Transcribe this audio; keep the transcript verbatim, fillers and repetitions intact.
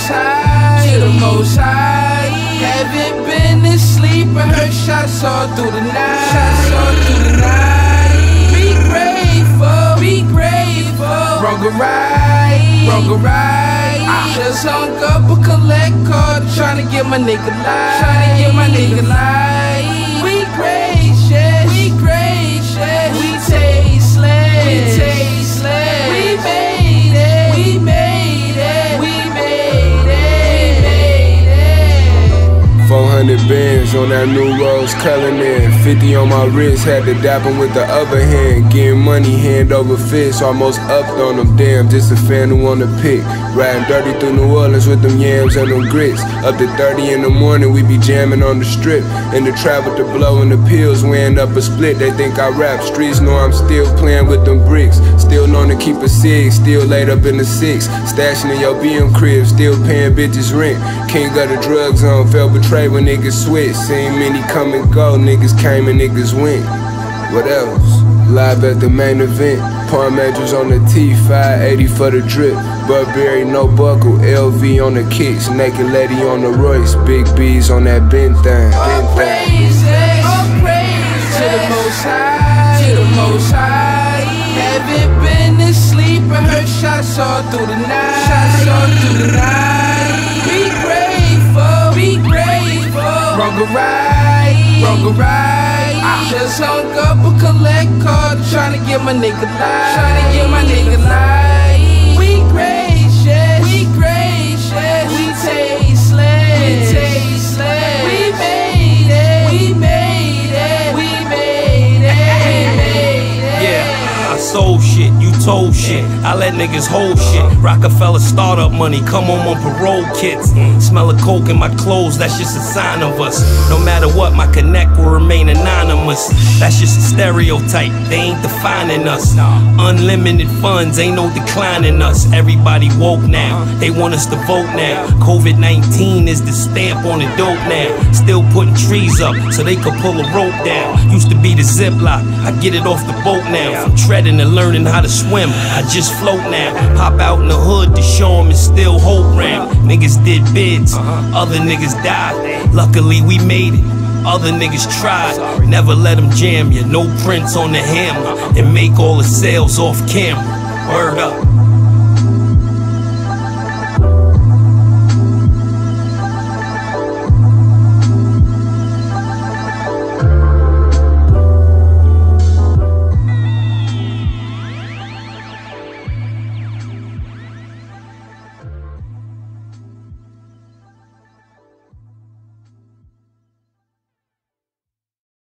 most high, to the most high. Haven't been asleep, but her shots all through the night. Shots all through the night. Be grateful, be grateful. Wrong or right, wrong or right. I just hung up a collect call, trying to get my nigga life, trying to get my nigga life. We gracious, we gracious, we tasteless, we tasteless. We made it, we made it, we made it, we made it. four hundred bands on that new Rose Cullinan. fifty on my wrist, had to dap him with the other hand. Getting money hand over fist, almost upped on them. Damn, just a fan who wanna pick. Riding dirty through New Orleans with them yams and them grits. Up to thirty in the morning, we be jamming on the strip. In the trap with the blow and the pills, weighing up a split. They think I rap, streets know I'm still playing with them bricks. Still known to keep a sig, still laid up in the six. Stashing in your B M crib, still paying bitches rent. King of the drug zone, felt betrayed when niggas switch. Seen many come and go, niggas can't. Came and niggas went. What else? Live at the main event. Palm Angels on the T, five eighty for the drip. Burberry no buckle, L V on the kicks. Naked lady on the Royce, big B's on that Ben thing. Oh praises, oh praises to the most high, to the most high. Haven't been asleep, but her shots all through the night, shots all through the night. Be grateful, be grateful. Wrong or right, wrong or right. Just hung up a collect call, trying to get my nigga life, trying to get my nigga life. We gracious, we gracious, we tasteless, we tasteless. We made it, we made it, we made it, we made it. Yeah, I sold shit, you told shit, I let niggas hold shit. Rockefeller startup money, come home on parole kits. Mm. Smell of coke in my clothes, that's just a sign of us. No matter what, my connect will remain anonymous. That's just a stereotype, they ain't defining us. Unlimited funds, ain't no declining us. Everybody woke now, they want us to vote now. COVID nineteen is the stamp on the dope now. Still putting trees up, so they could pull a rope down. Used to be the Ziploc, I get it off the boat now. From treading and learning how to swim, I just float now. Pop out in the hood to show 'em and still hope round. Niggas did bids, other niggas died. Luckily we made it, other niggas tried. Never let them jam you, no prints on the hammer. And make all the sales off camera, word up.